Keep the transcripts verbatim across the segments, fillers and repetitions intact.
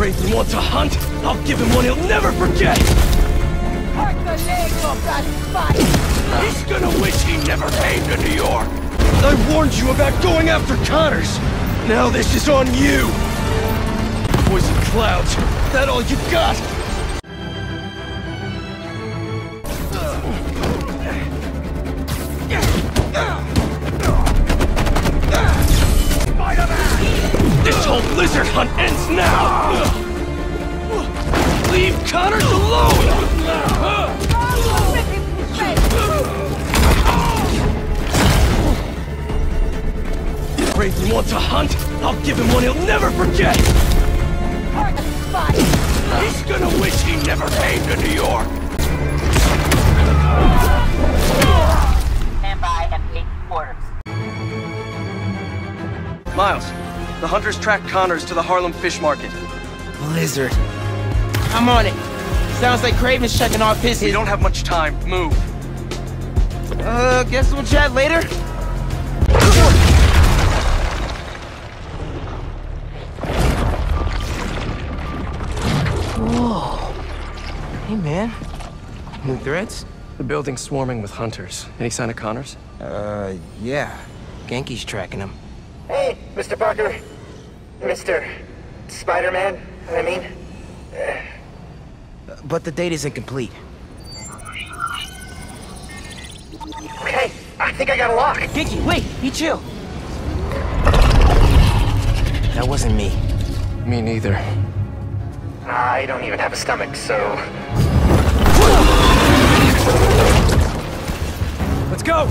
Kraven wants a hunt, I'll give him one he'll never forget! Pack the leg of that spider! He's gonna wish he never came to New York! I warned you about going after Connors! Now this is on you! Poison clouds, that all you got? Lizard hunt ends now! Leave Connors alone! If Brady wants a hunt, I'll give him one he'll never forget! He's gonna wish he never came to New York! Stand by and take orders. Miles. The hunters tracked Connors to the Harlem Fish Market. Lizard. I'm on it. Sounds like Kraven's checking off his... We don't have much time. Move. Uh, guess we'll chat later? Whoa. Hey, man. New threats? The building's swarming with hunters. Any sign of Connors? Uh, yeah. Genki's tracking him. Hey, Mister Parker. Mister Spider-Man, I mean. Uh, but the data's incomplete. Okay, I think I got a lock. Genki, wait, be chill. That wasn't me. Me neither. I don't even have a stomach, so... Let's go!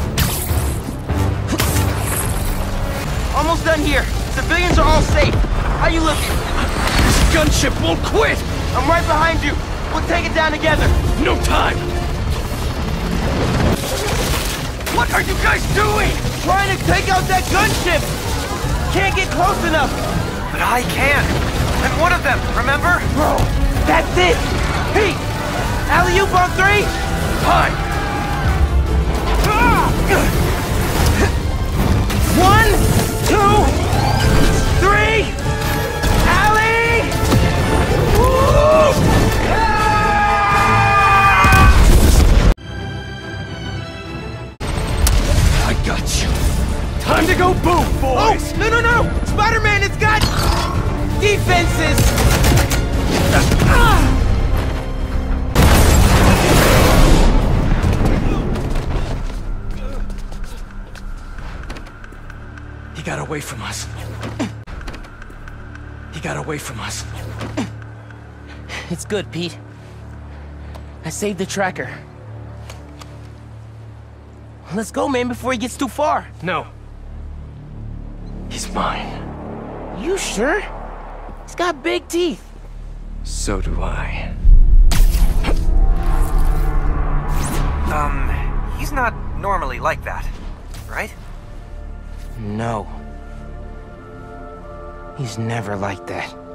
Almost done here. Civilians are all safe. How you looking? This gunship won't quit! I'm right behind you. We'll take it down together. No time! What are you guys doing? Trying to take out that gunship! Can't get close enough. But I can. I'm one of them, remember? Bro, that's it! Pete! Alley-oop on three! Time! One! Two, three, alley! Ah! I got you. Time to go boom, boys! Oh, no, no, no! Spider-Man, it's got defenses! Ah! He got away from us. He got away from us. It's good, Pete. I saved the tracker. Let's go, man, before he gets too far. No. He's mine. You sure? He's got big teeth. So do I. Um, he's not normally like that, right? No. He's never like that.